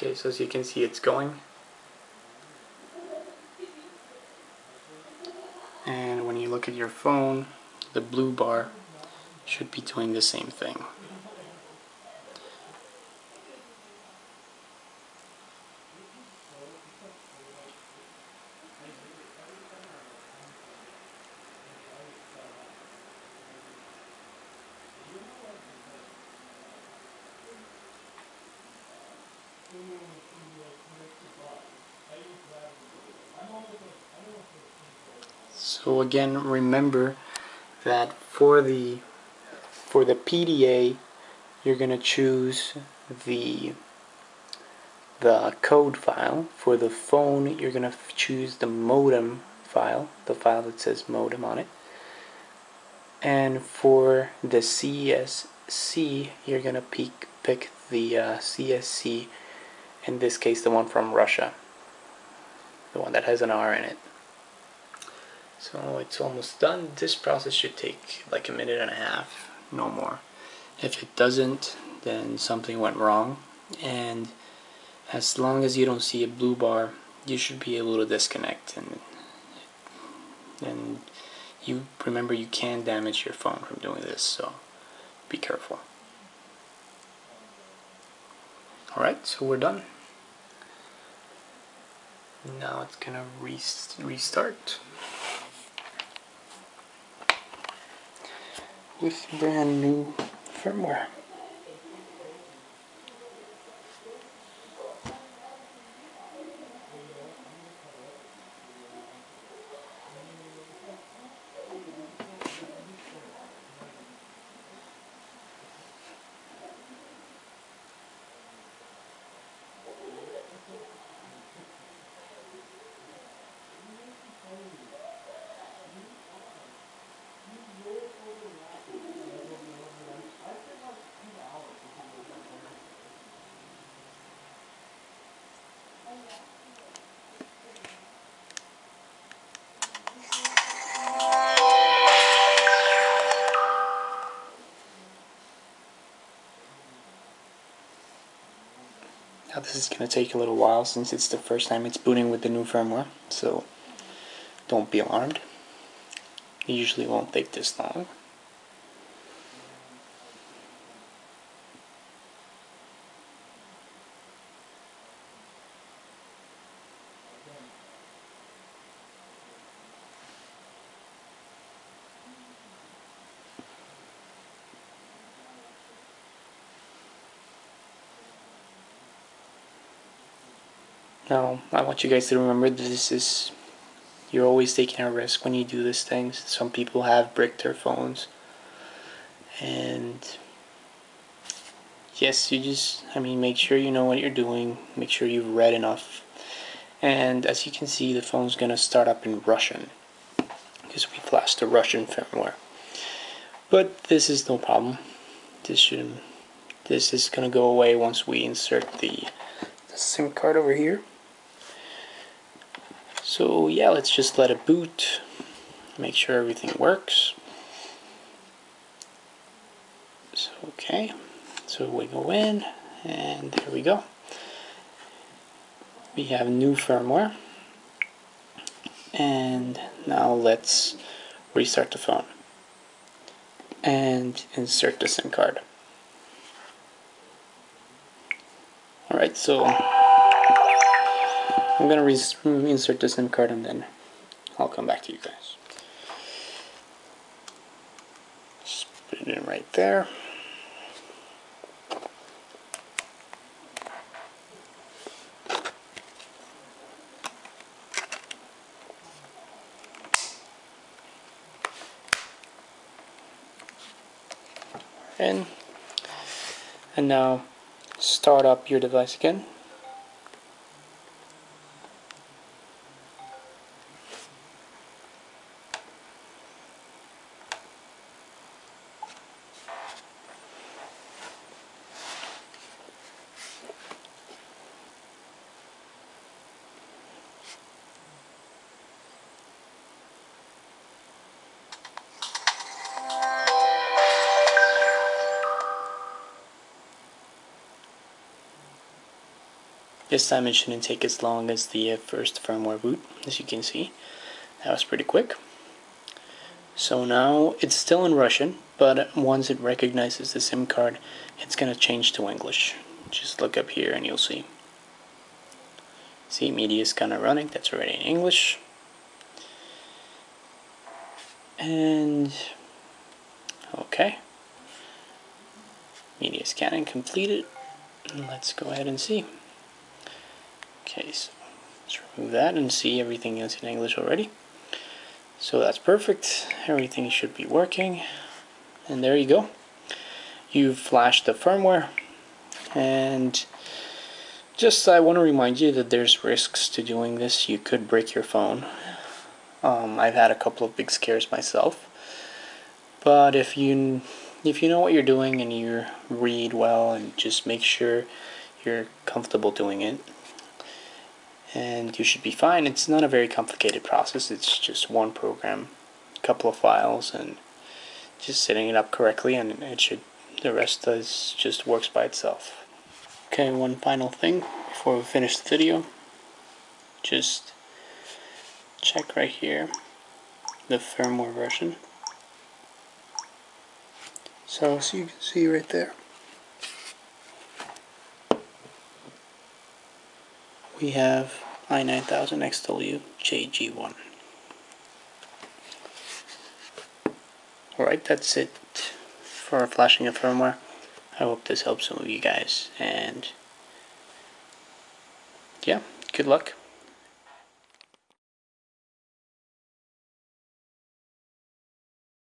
Okay, so as you can see, it's going. And when you look at your phone, the blue bar should be doing the same thing. So again, remember that for the PDA, you're going to choose the code file. For the phone, you're going to choose the modem file, the file that says modem on it. And for the CSC, you're going to pick the CSC, in this case the one from Russia, the one that has an R in it. So it's almost done. This process should take like a minute and a half, no more. If it doesn't, then something went wrong, and as long as you don't see a blue bar, you should be able to disconnect. And you remember, you can damage your phone from doing this, so be careful. Alright, so we're done. Now it's gonna restart with brand new firmware. Now this is going to take a little while, since it's the first time it's booting with the new firmware, so don't be alarmed. It usually won't take this long. Now, I want you guys to remember that you're always taking a risk when you do these things. Some people have bricked their phones, and yes, make sure you know what you're doing, make sure you've read enough. And as you can see, the phone's gonna start up in Russian, because we flashed the Russian firmware. But this is no problem. This is gonna go away once we insert the SIM card over here. So yeah, let's just let it boot, make sure everything works. So, okay, so we go in, and there we go. We have new firmware, and now let's restart the phone and insert the SIM card. Alright, so I'm going to insert the SIM card, and then I'll come back to you guys. Just put it in right there. And now start up your device again. This time it shouldn't take as long as the first firmware boot, as you can see. That was pretty quick. So now it's still in Russian, but once it recognizes the SIM card, it's going to change to English. Just look up here and you'll see. See, media is kind of running, that's already in English. And okay. Media scanning completed. Let's go ahead and see. Okay, so let's remove that and see everything else in English already. So that's perfect. Everything should be working. And there you go. You've flashed the firmware. And just I want to remind you that there's risks to doing this. You could break your phone. I've had a couple of big scares myself. But if you know what you're doing and you read well and just make sure you're comfortable doing it, and you should be fine. It's not a very complicated process. It's just one program, a couple of files, and just setting it up correctly, and it should, the rest does just works by itself. Okay, one final thing before we finish the video. Just check right here the firmware version. So you can see right there, we have i9000 XWJG1. Alright, that's it for flashing a firmware. I hope this helps some of you guys, and yeah, good luck.